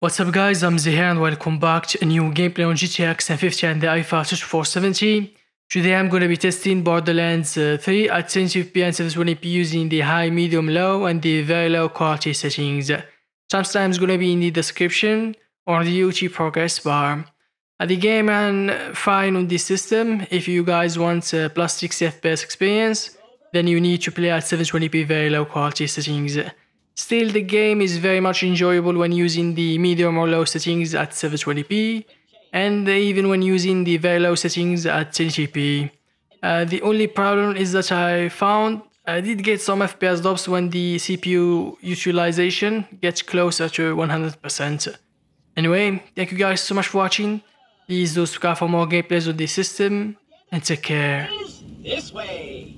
What's up guys, I'm Zehan, welcome back to a new gameplay on GTX 750 and the i5 3570. Today I'm going to be testing Borderlands 3 at 1080p and 720p using the high, medium, low and the very low quality settings. Timestamps going to be in the description or the YouTube progress bar. The game ran fine on this system. If you guys want a +60 FPS experience, then you need to play at 720p very low quality settings. Still, the game is very much enjoyable when using the medium or low settings at 720p, and even when using the very low settings at 1080p. The only problem is that I found I did get some FPS drops when the CPU utilization gets closer to 100%. Anyway, thank you guys so much for watching. Please do subscribe for more gameplays on this system, and take care. This way.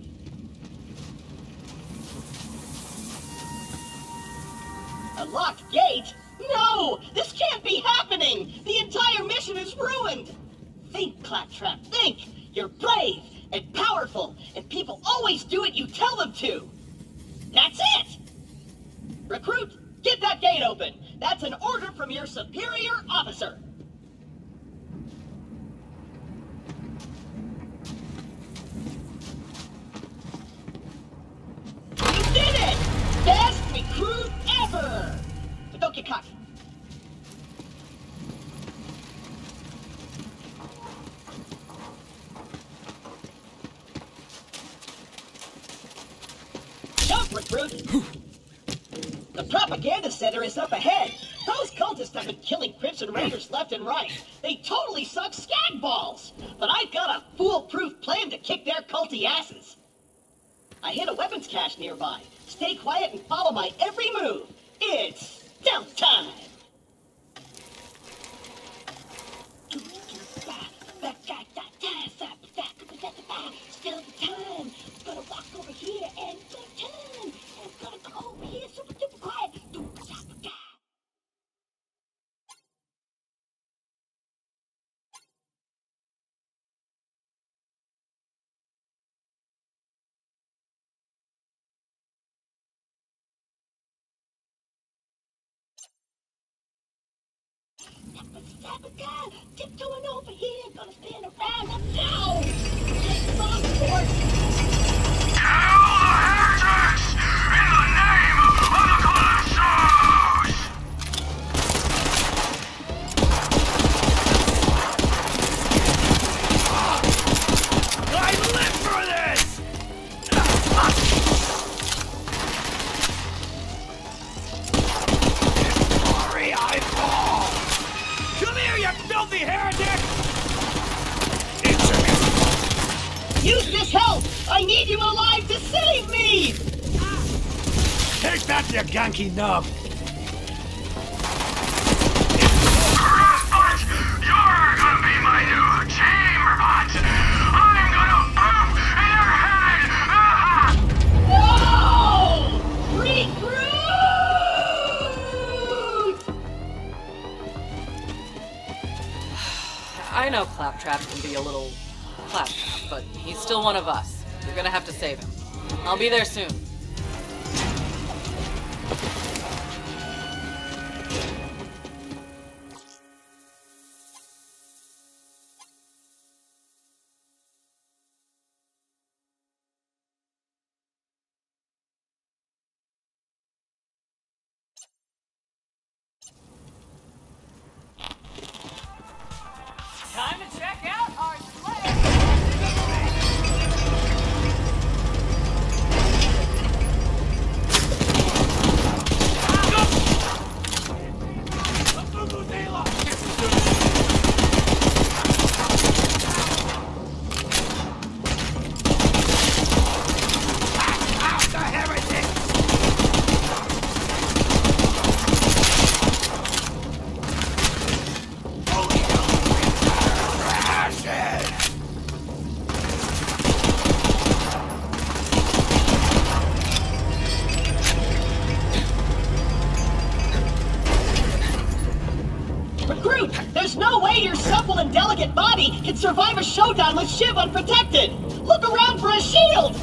A locked gate? No! This can't be happening! The entire mission is ruined! Think, Claptrap, think! You're brave and powerful, and people always do what you tell them to! That's it! Recruit, get that gate open! That's an order from your superior officer! You did it! Best recruit ever! But don't get cocky. Jump, recruit! The propaganda center is up ahead. Those cultists have been killing Crimson Raiders left and right. They totally suck skag balls. But I've got a foolproof plan to kick their culty asses. I hit a weapons cache nearby. Stay quiet and follow my every move. It's stealth time! Stealth time! I'm gonna walk over here and stealth time! I'm gonna come over here super duper quiet! Tiptoeing over here, gonna spin around and down! It's on board! Kill the heretics! In the name of the Colossus! I live for this! In glory I fall! Filthy heretic! Use this help! I need you alive to save me! Take that, you ganky nub! Grassbot! You're gonna be my new chamberbot! I'm gonna pop in your head! Whoa! Recruit! I know Claptrap can be a little Claptrap, but he's still one of us. We're gonna have to save him. I'll be there soon. Time to check out our slayer! Survive a showdown with Shiv unprotected! Look around for a shield!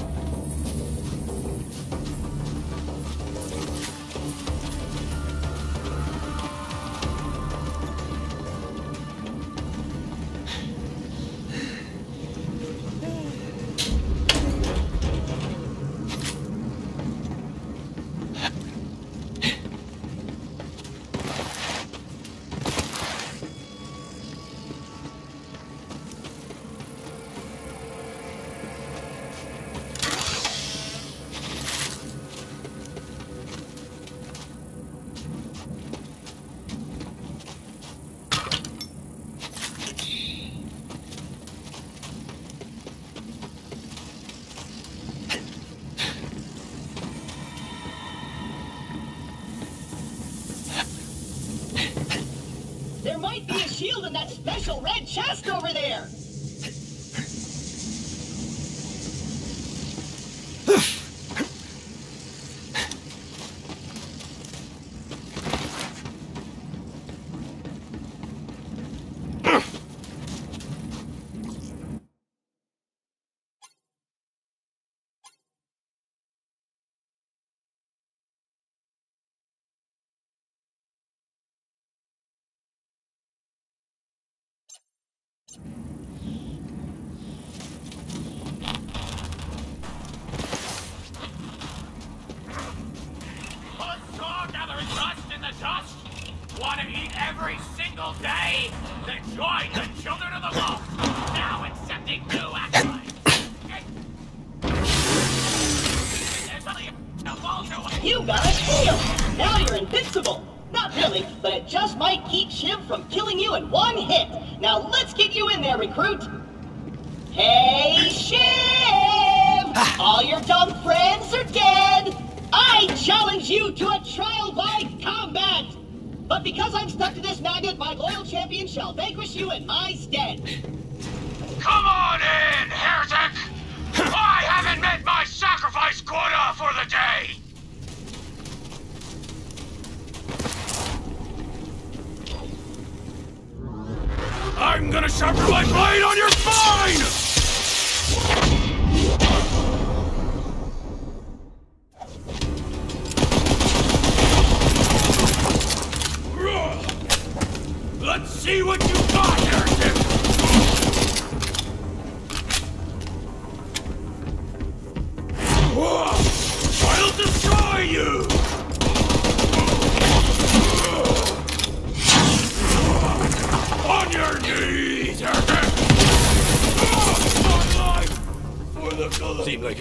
might be a shield in that special red chest over there.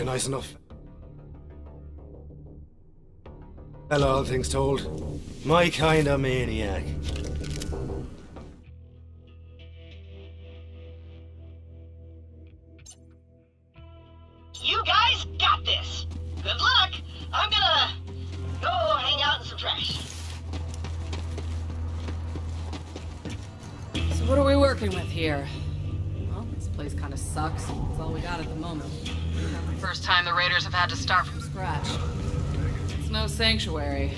Nice enough. Hello, all things told. My kind of maniac. You guys got this. Good luck. I'm gonna go hang out in some trash. So what are we working with here? Well, this place kind of sucks. That's all we got at the moment. First time the raiders have had to start from scratch. It's no sanctuary.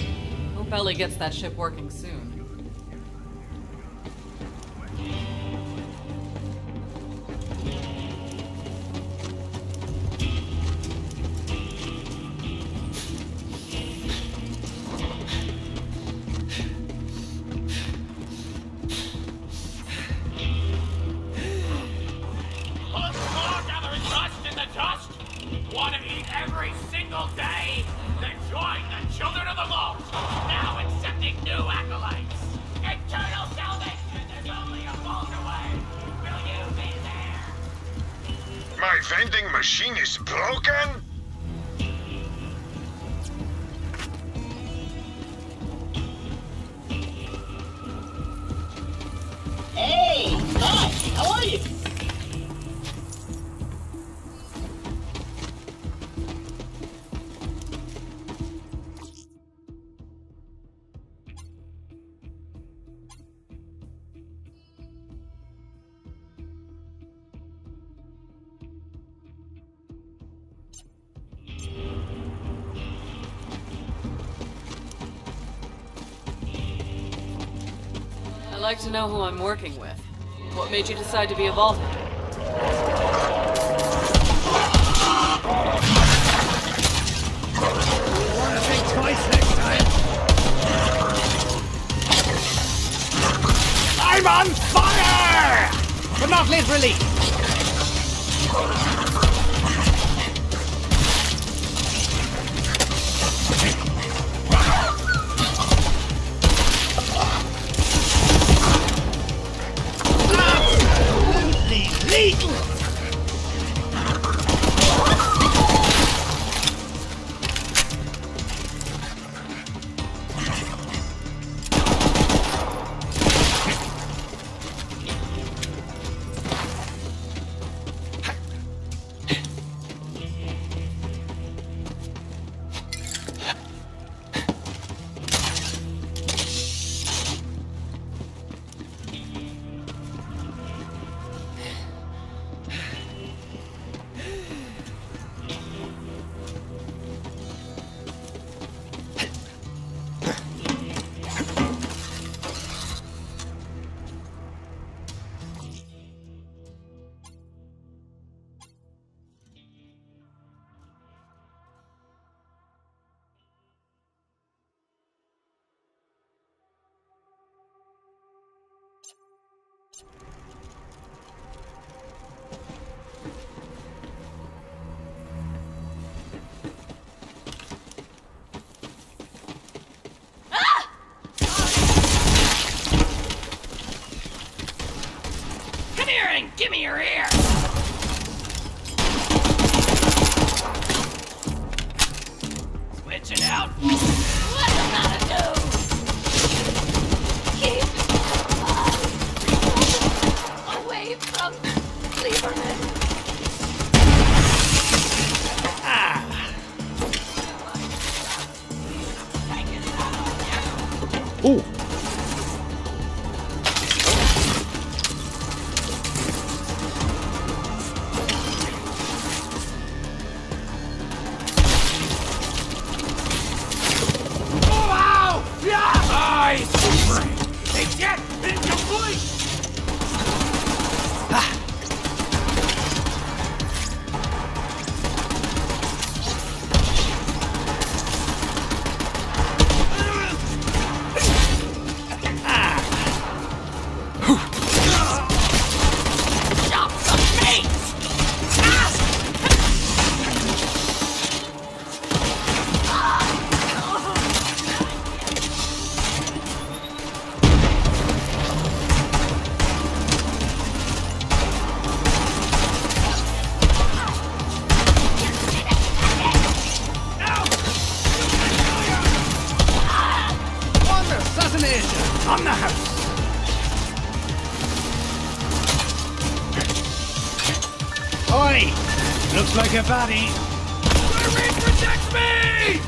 Hope Ellie gets that ship working soon. I'd like to know who I'm working with. What made you decide to be a vault hunter? You want to think twice next time? I'm on fire! But not literally! me! Looks like a baddie. Mermaid protects me!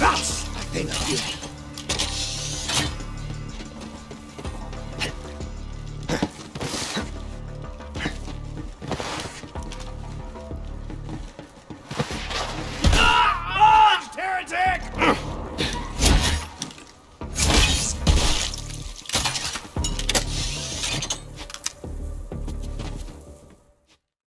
That's the thing I do.